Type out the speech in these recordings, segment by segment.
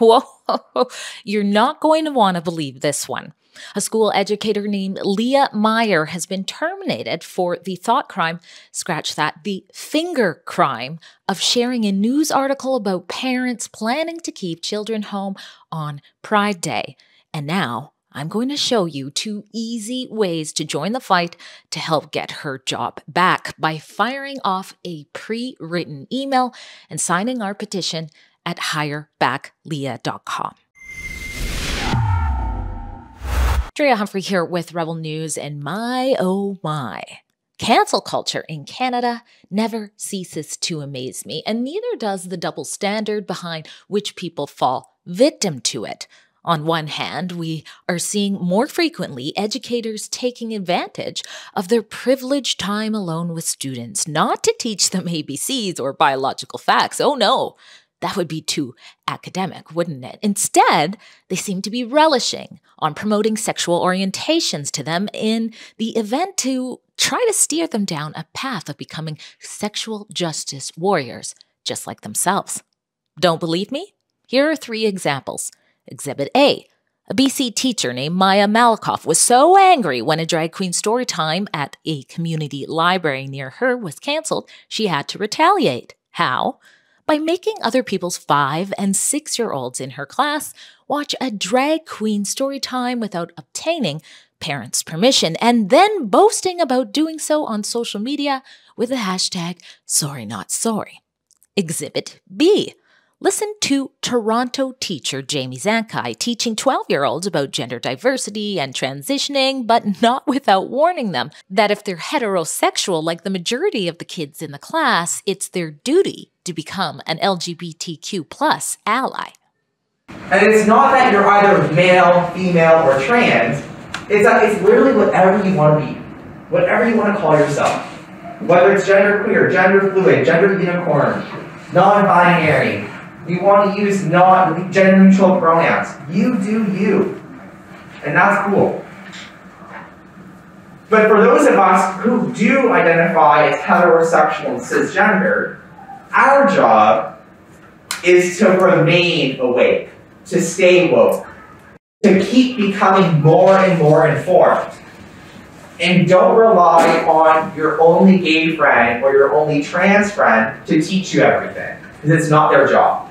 Whoa, you're not going to want to believe this one. A school educator named Leah Maier has been terminated for the thought crime, scratch that, the finger crime of sharing a news article about parents planning to keep children home on Pride Day. And now I'm going to show you two easy ways to join the fight to help get her job back by firing off a pre-written email and signing our petition at HireBackLeah.com. Andrea Humphrey here with Rebel News, and my oh my, cancel culture in Canada never ceases to amaze me, and neither does the double standard behind which people fall victim to it. On one hand, we are seeing more frequently educators taking advantage of their privileged time alone with students, not to teach them ABCs or biological facts. Oh no, that would be too academic, wouldn't it? Instead, they seem to be relishing on promoting sexual orientations to them in the event to try to steer them down a path of becoming sexual justice warriors, just like themselves. Don't believe me? Here are three examples. Exhibit A. A BC teacher named Maya Malikoff was so angry when a drag queen story time at a community library near her was canceled, she had to retaliate. How? By making other people's 5- and 6-year-olds in her class watch a drag queen story time without obtaining parents' permission, and then boasting about doing so on social media with the hashtag #SorryNotSorry. Exhibit B. Listen to Toronto teacher Jamie Zankai teaching 12-year-olds about gender diversity and transitioning, but not without warning them that if they're heterosexual like the majority of the kids in the class, it's their duty to become an LGBTQ+ ally. And it's not that you're either male, female, or trans. It's literally whatever you want to be, whatever you want to call yourself, whether it's genderqueer, gender fluid, gender unicorn, non-binary. We want to use gender-neutral pronouns. You do you. And that's cool. But for those of us who do identify as heterosexual and cisgender, our job is to remain awake, to stay woke, to keep becoming more and more informed. And don't rely on your only gay friend or your only trans friend to teach you everything, because it's not their job.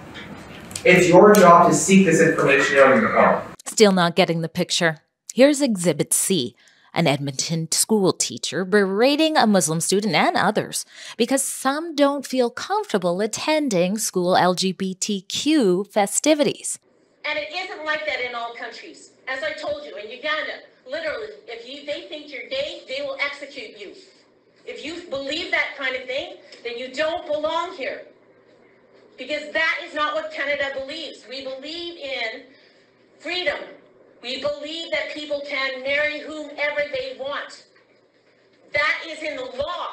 It's your job to seek this information on your own. Still not getting the picture. Here's Exhibit C, an Edmonton school teacher berating a Muslim student and others because some don't feel comfortable attending school LGBTQ festivities. And it isn't like that in all countries. As I told you, in Uganda, literally, if they think you're gay, they will execute you. If you believe that kind of thing, then you don't belong here. Because that is not what Canada believes. We believe in freedom. We believe that people can marry whomever they want. That is in the law.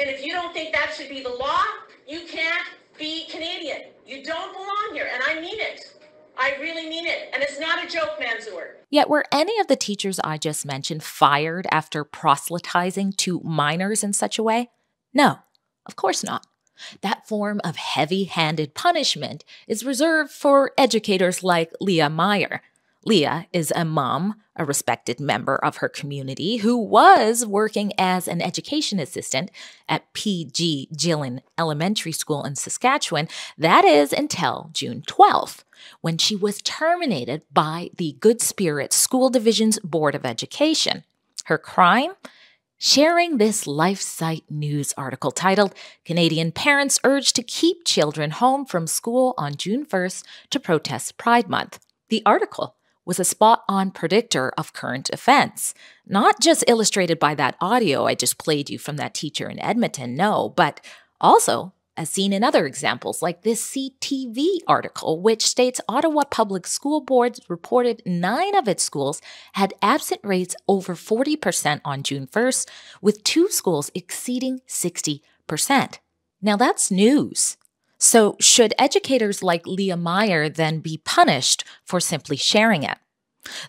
And if you don't think that should be the law, you can't be Canadian. You don't belong here, and I mean it. I really mean it, and it's not a joke, Mansoor. Yet were any of the teachers I just mentioned fired after proselytizing to minors in such a way? No, of course not. That form of heavy-handed punishment is reserved for educators like Leah Maier. Leah is a mom, a respected member of her community, who was working as an education assistant at P.G. Gillen Elementary School in Saskatchewan, that is until June 12th, when she was terminated by the Good Spirit School Division's Board of Education. Her crime? Sharing this LifeSite News article titled, "Canadian Parents Urged to Keep Children Home from School on June 1st to Protest Pride Month." The article was a spot-on predictor of current events, not just illustrated by that audio I just played you from that teacher in Edmonton, no, but also as seen in other examples like this CTV article, which states Ottawa Public School Boards reported 9 of its schools had absent rates over 40% on June 1st, with 2 schools exceeding 60%. Now that's news. So should educators like Leah Maier then be punished for simply sharing it?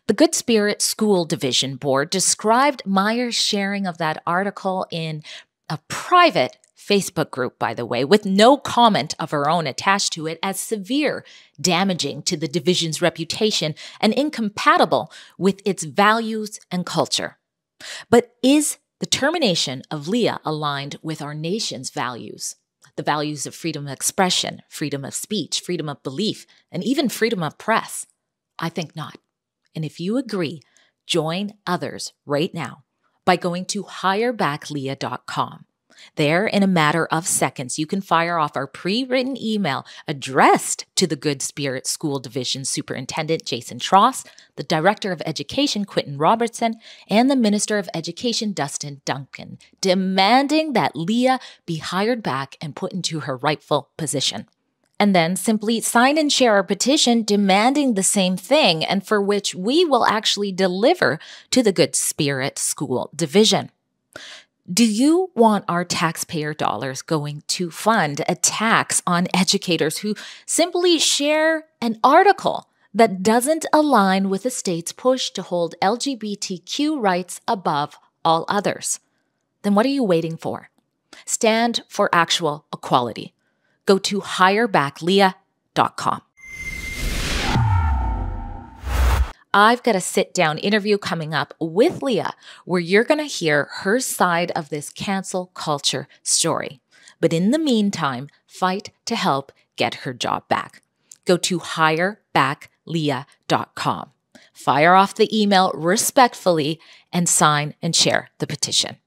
The Good Spirit School Division Board described Maier's sharing of that article in a private Facebook group, by the way, with no comment of her own attached to it, as severe, damaging to the division's reputation, and incompatible with its values and culture. But is the termination of Leah aligned with our nation's values? The values of freedom of expression, freedom of speech, freedom of belief, and even freedom of press? I think not. And if you agree, join others right now by going to HireBackLeah.com. There, in a matter of seconds, you can fire off our pre-written email addressed to the Good Spirit School Division Superintendent Jason Tross, the Director of Education Quinton Robertson, and the Minister of Education Dustin Duncan, demanding that Leah be hired back and put into her rightful position. And then simply sign and share a petition demanding the same thing, and for which we will actually deliver to the Good Spirit School Division. Do you want our taxpayer dollars going to fund a tax on educators who simply share an article that doesn't align with the state's push to hold LGBTQ rights above all others? Then what are you waiting for? Stand for actual equality. Go to HireBackLeah.com. I've got a sit-down interview coming up with Leah where you're going to hear her side of this cancel culture story. But in the meantime, fight to help get her job back. Go to HireBackLeah.com. Fire off the email respectfully and sign and share the petition.